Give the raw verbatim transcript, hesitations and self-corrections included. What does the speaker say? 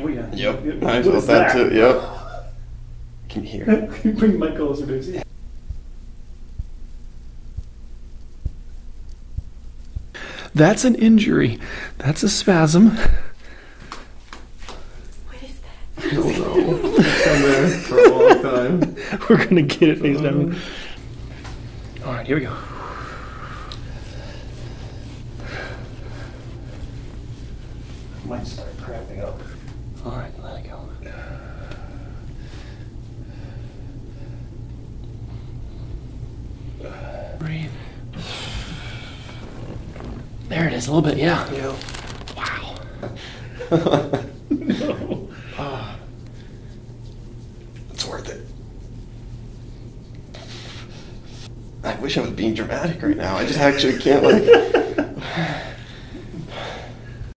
Oh yeah. Yep. It, I felt that too. Yep. Can you hear? Can you bring my mic closer to you? That's an injury. That's a spasm. What is that? I don't know. It's been there for a long time. We're gonna get it face down. All right, here we go. I might start cramping up. All right, let it go. Breathe. There it is, a little bit, yeah. Yeah. Wow. No. Oh. It's worth it. I wish I was being dramatic right now. I just actually can't, like...